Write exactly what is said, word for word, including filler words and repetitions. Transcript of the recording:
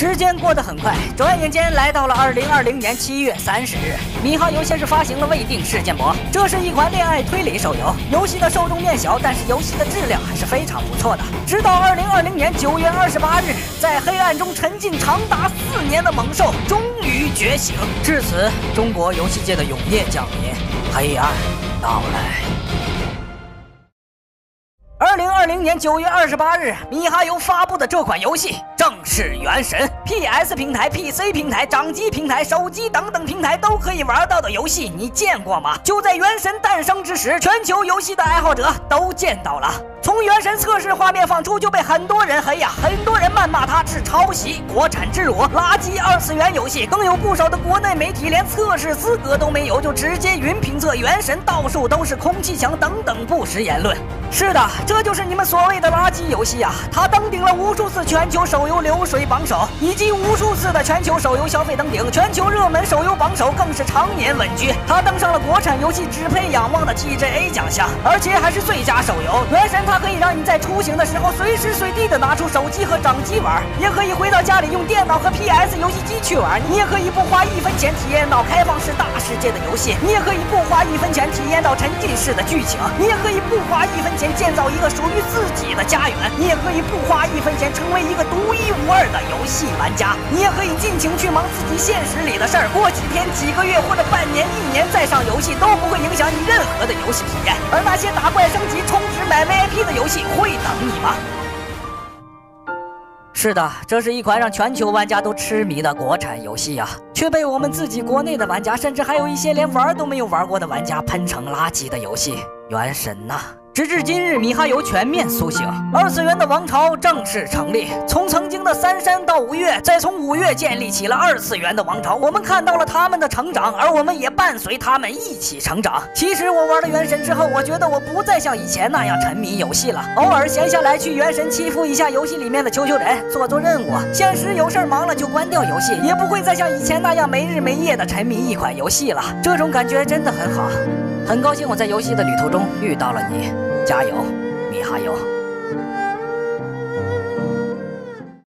时间过得很快，转眼间来到了二零二零年七月三十日。米哈游先是发行了《未定事件簿》，这是一款恋爱推理手游。游戏的受众面小，但是游戏的质量还是非常不错的。直到二零二零年九月二十八日，在黑暗中沉浸长达四年的猛兽终于觉醒。至此，中国游戏界的永夜降临，黑暗到来。 二零二零年九月二十八日，米哈游发布的这款游戏正是《原神》，P S 平台、P C 平台、掌机平台、手机等等平台都可以玩到的游戏，你见过吗？就在《原神》诞生之时，全球游戏的爱好者都见到了。 从《原神》测试画面放出就被很多人黑呀，很多人谩骂它是抄袭、国产之辱、垃圾二次元游戏，更有不少的国内媒体连测试资格都没有，就直接云评测《原神》，到处都是空气墙等等不实言论。是的，这就是你们所谓的垃圾游戏啊！它登顶了无数次全球手游流水榜首，以及无数次的全球手游消费登顶，全球热门手游榜首更是常年稳居。它登上了国产游戏只配仰望的 T G A 奖项，而且还是最佳手游《原神》。 它可以让你在出行的时候随时随地的拿出手机和掌机玩，也可以回到家里用电脑和 P S 游戏机去玩。你也可以不花一分钱体验到开放式大世界的游戏，你也可以不花一分钱体验到沉浸式的剧情，你也可以不花一分钱建造一个属于自己的家园，你也可以不花一分钱成为一个独一无二的游戏玩家，你也可以尽情去忙自己现实里的事儿。过几天、几个月或者半年、一年再上游戏都不会影响你任何的游戏体验。而那些打怪升级、充值、买 V I P 的游戏会等你吗？是的，这是一款让全球玩家都痴迷的国产游戏呀、啊，却被我们自己国内的玩家，甚至还有一些连玩都没有玩过的玩家喷成垃圾的游戏《原神》呐、啊。 直至今日，米哈游全面苏醒，二次元的王朝正式成立。从曾经的三山到五岳，再从五岳建立起了二次元的王朝。我们看到了他们的成长，而我们也伴随他们一起成长。其实我玩了《原神》之后，我觉得我不再像以前那样沉迷游戏了。偶尔闲下来去《原神》欺负一下游戏里面的球球人，做做任务。现实有事忙了就关掉游戏，也不会再像以前那样没日没夜的沉迷一款游戏了。这种感觉真的很好。 很高兴我在游戏的旅途中遇到了你，加油，米哈游。